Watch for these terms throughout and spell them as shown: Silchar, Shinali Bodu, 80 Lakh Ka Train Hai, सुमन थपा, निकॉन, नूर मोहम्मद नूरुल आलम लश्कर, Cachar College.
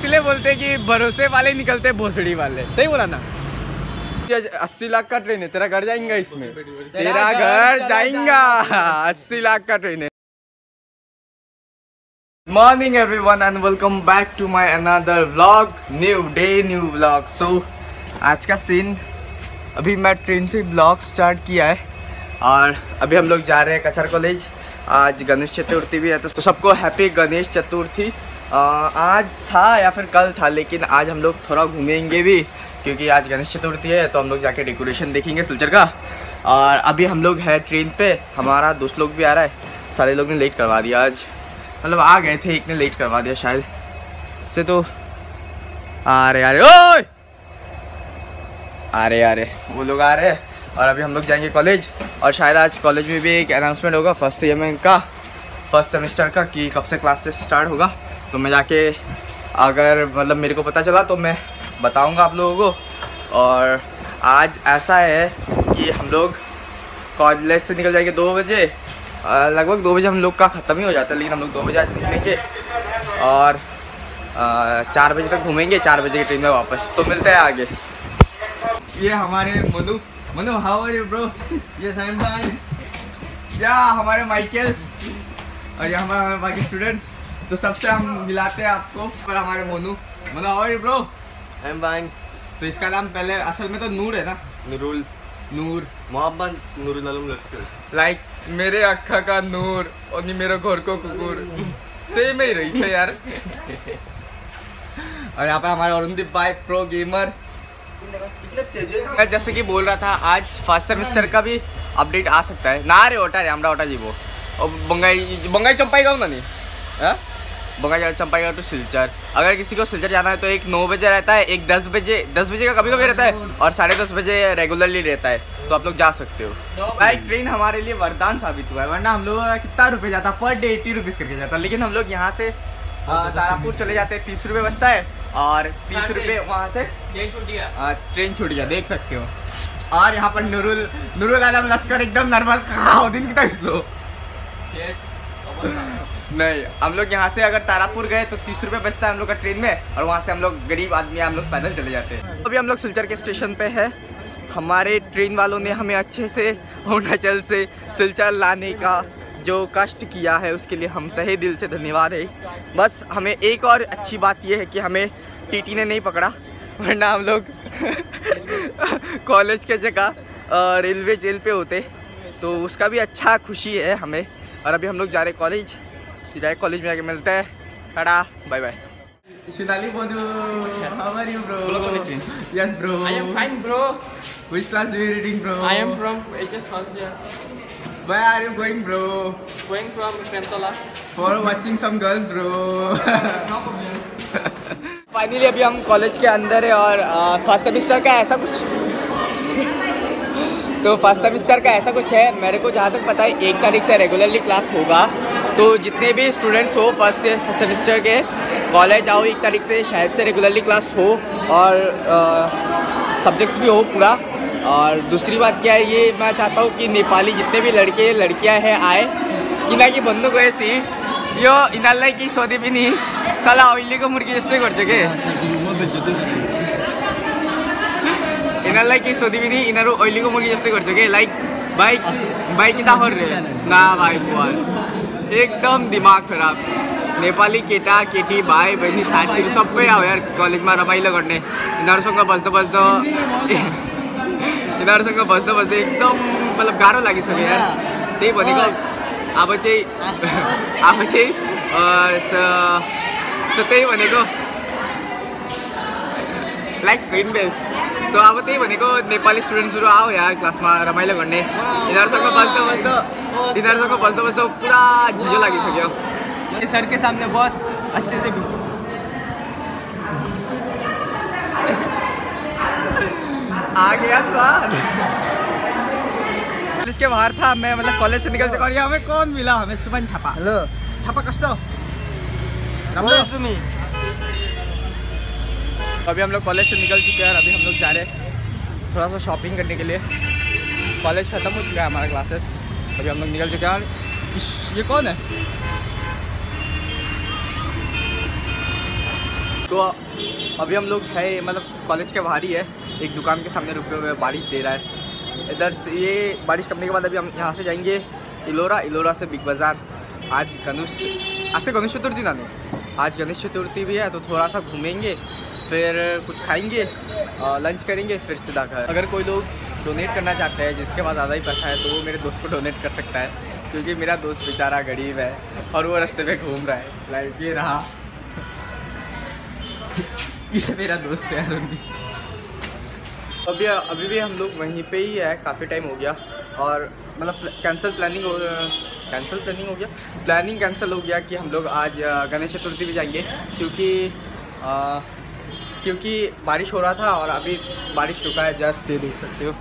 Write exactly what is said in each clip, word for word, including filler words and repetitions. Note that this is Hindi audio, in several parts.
इसलिए बोलते कि भरोसे वाले निकलते भोसड़ी वाले। सही बोला ना? अस्सी लाख का ट्रेन है, तेरा घर जाएगा इसमें, तेरा घर जाएगा। अस्सी लाख का ट्रेन है। Morning everyone and welcome back to my another vlog, new day new vlog. So आज का सीन, अभी मैं ट्रेन से व्लॉग स्टार्ट किया है और अभी हम लोग जा रहे हैं कचर कॉलेज। आज गणेश चतुर्थी भी है तो सबको हैप्पी गणेश चतुर्थी। आज था या फिर कल था, लेकिन आज हम लोग थोड़ा घूमेंगे भी क्योंकि आज गणेश चतुर्थी है तो हम लोग जाके डेकोरेशन देखेंगे सिलचर का। और अभी हम लोग है ट्रेन पे, हमारा दोस्त लोग भी आ रहा है। सारे लोग ने लेट करवा दिया आज, मतलब आ गए थे, एक ने लेट करवा दिया शायद से। तो आ रहे आ रहे ओए आ रहे आ रहे वो लोग आ रहे हैं। और अभी हम लोग जाएंगे कॉलेज और शायद आज कॉलेज में भी एक अनाउंसमेंट होगा फर्स्ट सेमेस्टर का फर्स्ट सेमेस्टर का कि कब से क्लासेस स्टार्ट होगा। तो मैं जाके, अगर मतलब मेरे को पता चला तो मैं बताऊंगा आप लोगों को। और आज ऐसा है कि हम लोग कॉलेज से निकल जाएंगे दो बजे, लगभग दो बजे हम लोग का ख़त्म ही हो जाता है, लेकिन हम लोग दो बजे आज निकलेंगे और चार बजे तक घूमेंगे, चार बजे की ट्रेन में वापस। तो मिलते हैं आगे। ये हमारे Manu Manu how are you bro, ये सैमसन, या हमारे माइकल, और ये हमारे बाकी स्टूडेंट्स। तो सबसे हम मिलाते हैं आपको। पर हमारे Monu Manu how are you bro, I am fine. तो इसका नाम पहले असल में तो नूर है ना, नूरुल, नूर मोहम्मद नूरुल आलम लश्कर, लाइक मेरे अखा का नूर और मेरे घर को कुकुर, सेम ही रही है यार। और यहाँ पर हमारे अरुणदीप भाई प्रो गेमर। मैं जैसे कि बोल रहा था, आज फर्स्ट सेमेस्टर का भी अपडेट आ सकता है ना। अरे ओटा रे हमारा ओटा जीवो और बंगाई बंगाई चंपाईगाँव ना, नहीं है बंगाई चंपाईगाँव टू सिलचर। अगर किसी को सिलचर जाना है तो एक नौ बजे रहता है, एक दस बजे दस बजे का कभी कभी रहता है, और साढ़े दस बजे रेगुलरली रहता है। तो आप लोग जा सकते हो। बाइक ट्रेन हमारे लिए वरदान साबित हुआ है, वरना हम लोगों का कितना रुपये जाता, पर डे एट्टी रुपीज़ करके जाता। लेकिन हम लोग यहाँ से तारापुर चले जाते हैं, तीस रुपये बचता है, और तीस रुपये वहाँ से ट्रेन छूट गया, ट्रेन छूट गया देख सकते हो। और यहाँ पर नूरुल नूरुल आलम लश्कर एकदम नर्वस, हाँ दिन कितना स्लो। नहीं, हम लोग यहाँ से अगर तारापुर गए तो तीस रुपये बचता है हम लोग का ट्रेन में, और वहाँ से हम लोग गरीब आदमी हम लोग पैदल चले जाते हैं। अभी हम लोग सिलचर के स्टेशन पे है। हमारे ट्रेन वालों ने हमें अच्छे से अरुणाचल से सिलचर लाने का जो कष्ट किया है उसके लिए हम तहे दिल से धन्यवाद है। बस हमें एक और अच्छी बात यह है कि हमें टीटी ने नहीं पकड़ा, वरना हम लोग कॉलेज के जगह रेलवे जेल पे होते। तो उसका भी अच्छा खुशी है हमें। और अभी हम लोग जा रहे कॉलेज, डायरेक्ट कॉलेज में आके मिलते हैं। Tata bye bye. Shinali Bodu, how are you, bro? Yes, bro. I am fine, bro. Which class do you reading, bro? I am from H S first year. Where are you going, bro? Going from Kremtola. For watching some girls, bro. No problem. Finally, अभी हम कॉलेज के अंदर है और फर्स्ट सेमेस्टर का ऐसा कुछ तो फर्स्ट सेमेस्टर का ऐसा कुछ है, मेरे को जहाँ तक पता है एक तारीख से रेगुलरली क्लास होगा। तो जितने भी स्टूडेंट्स हो फर्स्ट से सेमेस्टर के, कॉलेज आओ, एक तारीख से शायद से रेगुलरली क्लास हो और सब्जेक्ट्स भी हो पूरा। और दूसरी बात क्या है, ये मैं चाहता हूँ कि नेपाली जितने भी लड़के लड़कियाँ हैं आए, किना कि बंदूक गए सी यो इनाल्लाई की सोदी भी नहीं साला ओइली को मुर्गी जस्ते कर सके इनाल्लाई की सोदी भी नहीं इनारो ओइली को मुर्गी जस्ते कर सके। लाइक बाइक बाइक कितना हो रहे ना भाई, बहुत एकदम दिमाग खराब। नेपाली केटा केटी भाई बहिनी साथीहरू सबै आयो यार कलेजमा रमाइलो गर्ने। यिनीहरूसँग बस्दा बस्दा यिनीहरूसँग बस्दा बस्दै एकदम मतलब गाह्रो लागिसक्यो यार। त्यही भनेको अब चाहिँ अब चाहिँ त्यही भनेको लाइक फ्रेन्ड बेस। तो अब त्यही भनेको नेपाली स्टुडेन्ट्सहरू आओ यार क्लासमा रमाइलो गर्ने। यिनीहरूसँग बस्दा बस्दा यिनीहरूसँग बस्दा बस्दा पुरा झिजो लागिसक्यो। सर के सामने बहुत अच्छे से आ गया स्वाद। इसके बाहर था मैं, मतलब कॉलेज से निकल चुका और हमें कौन मिला, हमें सुमन थपा। हेलो थपा कस्तो तुम्हें। अभी हम लोग कॉलेज से निकल चुके हैं और अभी हम लोग जा रहे हैं थोड़ा सा शॉपिंग करने के लिए। कॉलेज ख़त्म हो चुका है हमारा क्लासेस, अभी हम लोग निकल चुके हैं। और ये कौन है, तो अभी हम लोग है मतलब कॉलेज के बाहर ही है, एक दुकान के सामने रुके हुए, बारिश दे रहा है इधर से। ये बारिश करने के बाद अभी हम यहाँ से जाएंगे इलोरा, इलोरा से बिग बाज़ार। आज गणेश आज से गणेश चतुर्थी ना नहीं आज गणेश चतुर्थी भी है, तो थोड़ा सा घूमेंगे, फिर कुछ खाएंगे, लंच करेंगे, फिर सीधा घर। अगर कोई लोग डोनेट करना चाहते हैं जिसके पास ज़्यादा ही पैसा है तो वो मेरे दोस्त को डोनेट कर सकता है, क्योंकि मेरा दोस्त बेचारा गरीब है और वो रास्ते पे घूम रहा है। लाइक ये रहा ये मेरा दोस्त है अरुणी। अभी अभी भी हम लोग वहीं पे ही है, काफ़ी टाइम हो गया और मतलब कैंसिल प्लानिंग हो कैंसिल प्लानिंग हो गया प्लानिंग कैंसिल हो गया कि हम लोग आज गणेश चतुर्थी भी जाएंगे, क्योंकि आ, क्योंकि बारिश हो रहा था और अभी बारिश रुका है, जस्ट ये देख सकते हो,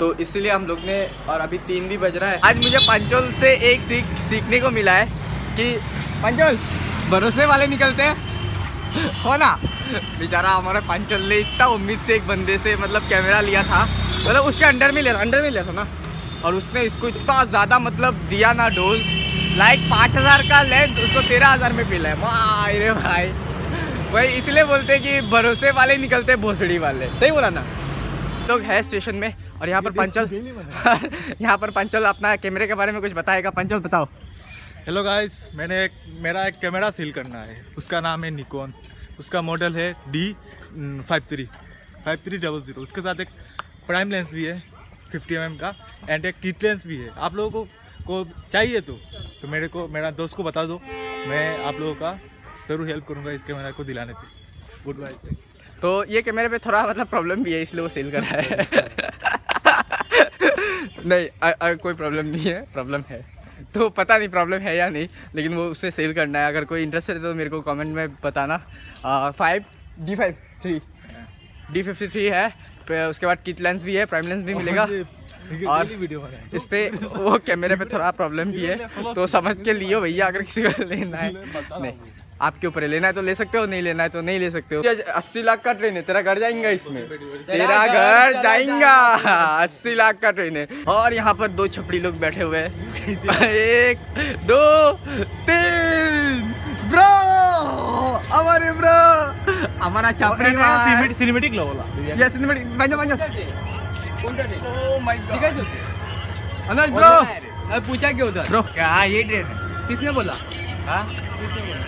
तो इसीलिए हम लोग ने, और अभी तीन भी बज रहा है। आज मुझे पंचोल से एक सीख सीखने को मिला है कि पंचोल भरोसे वाले निकलते हैं हो ना। बेचारा हमारा पंचोल ने इतना उम्मीद से एक बंदे से मतलब कैमरा लिया था, मतलब उसके अंडर में ले अंडर में लिया था ना, और उसने इसको इतना ज़्यादा मतलब दिया ना डोज, लाइक पाँच हज़ार का लेंस उसको तेरह हज़ार में मिला है। वाह रे भाई, भाई इसलिए बोलते हैं कि भरोसे वाले निकलते भोसड़ी वाले, सही बोला ना। लोग है स्टेशन में और यहाँ पर पंचल यहाँ पर पंचल अपना कैमरे के बारे में कुछ बताएगा। पंचल बताओ। हेलो गाइस, मैंने एक मेरा एक कैमरा सील करना है, उसका नाम है निकॉन, उसका मॉडल है D five three five three double zero. उसके साथ एक प्राइम लेंस भी है फिफ्टी एम एम का, एंड एक किट लेंस भी है। आप लोगों को, को चाहिए तो, तो मेरे को मेरा दोस्त को बता दो, मैं आप लोगों का ज़रूर हेल्प करूँगा इस कैमरा को दिलाने पर। Good bye. तो ये कैमरे पे थोड़ा मतलब प्रॉब्लम भी है, इसलिए वो सेल कर रहा है नहीं आ, आ, कोई प्रॉब्लम नहीं है, प्रॉब्लम है तो पता नहीं प्रॉब्लम है या नहीं, लेकिन वो उससे सेल करना है। अगर कोई इंटरेस्ट है तो मेरे को कमेंट में बताना। Five D five three D fifty three है, उसके बाद किट लेंस भी है, प्राइम लेंस भी मिलेगा, और इस पर वो कैमरे पे थोड़ा प्रॉब्लम भी है, तो समझ के लियो भैया। अगर किसी को लेना है, नहीं आपके ऊपर लेना है तो ले सकते हो, नहीं लेना है तो नहीं ले सकते हो। अस्सी लाख का ट्रेन है, तेरा घर जाएगा इसमें, तेरा घर जाएगा, अस्सी लाख का ट्रेन है। और यहाँ पर दो छपड़ी लोग बैठे हुए हैं, एक दो तीन। ब्रो अमरे ब्रो हमारा छपड़ी में सिनेमैटिक लो वाला, ये सिनेमैटिक बंजो बंजो कौन ट्रेन है? ओ माय गॉड, ठीक है अनज ब्रो। अरे पूछा क्यों उधर ब्रो, क्या ये ट्रेन है? किसने बोला? हां किसने बोला?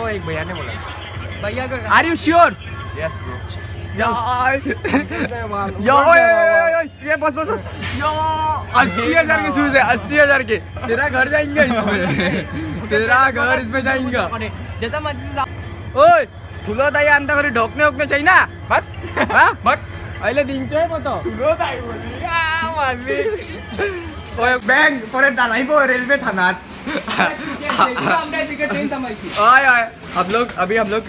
ओ एक भैया ने बोला। भैया कर, are you sure? Yes bro. Yo ये बस बस यो अस्सी हजार के शूज है, अस्सी हजार के, तेरा घर जाएंगे इसमें, तेरा घर इसमें जाएगा। ओए ठुलो दाई आंदा करे ढोकने ओकने चाहिए ना, मत हां मत अहिले दिन चाहिँ पतो ठुलो दाई बोली आ माली। ओए बैंक परे दालाई पो रेलवे थाना। आय आय हम लोग अभी हम लोग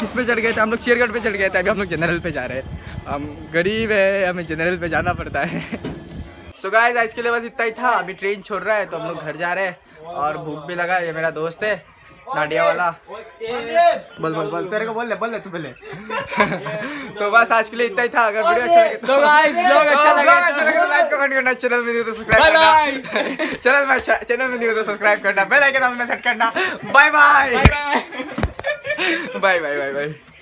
किस पे चढ़ गए थे? हम लोग शेयरगढ़ पे चढ़ गए थे, अभी हम लोग जनरल पे जा रहे हैं। हम गरीब है, हमें जनरल पे जाना पड़ता है। सो गाइस आज के लिए बस इतना ही था। अभी ट्रेन छोड़ रहा है तो हम लोग घर जा रहे हैं, और भूख भी लगा। ये मेरा दोस्त है नाडिया वाला, बोल बोल बोल तेरे को बोल ले बोल ले तू बोले तो बस आज के लिए इतना ही था। अगर वीडियो अच्छा लगे तो गाइस लोग अच्छा लगा अच्छा लगे तो लाइक कमेंट करना, चैनल में न्यू तो सब्सक्राइब करना, चैनल में चैनल में न्यू तो सब्सक्राइब करना, बेल आइकन ऑल में सेट करना। Bye bye bye bye bye bye.